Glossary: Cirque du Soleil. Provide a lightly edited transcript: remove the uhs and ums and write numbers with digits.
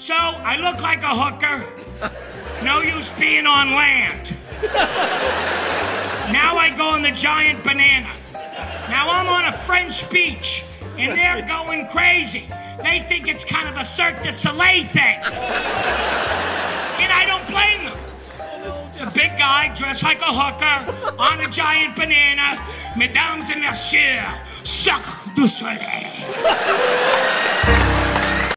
So I look like a hooker. No use being on land. Now I go in the giant banana. Now I'm on a French beach, and they're going crazy. They think it's kind of a Cirque du Soleil thing. And I don't blame them. It's a big guy dressed like a hooker on a giant banana. Mesdames et messieurs, Cirque du Soleil.